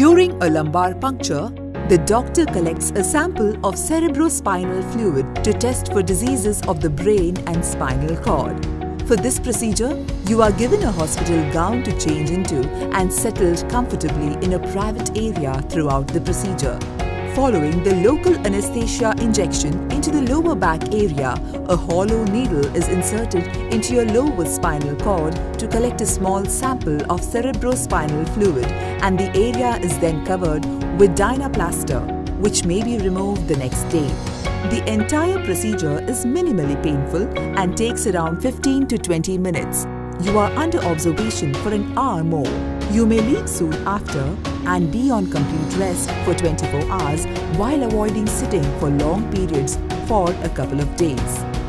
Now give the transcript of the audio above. During a lumbar puncture, the doctor collects a sample of cerebrospinal fluid to test for diseases of the brain and spinal cord. For this procedure, you are given a hospital gown to change into and settled comfortably in a private area throughout the procedure. Following the local anesthesia injection into the lower back area, a hollow needle is inserted into your lower spinal cord to collect a small sample of cerebrospinal fluid, and the area is then covered with Dyna plaster, which may be removed the next day. The entire procedure is minimally painful and takes around 15 to 20 minutes. You are under observation for an hour more. You may leave soon after and be on complete rest for 24 hours while avoiding sitting for long periods for a couple of days.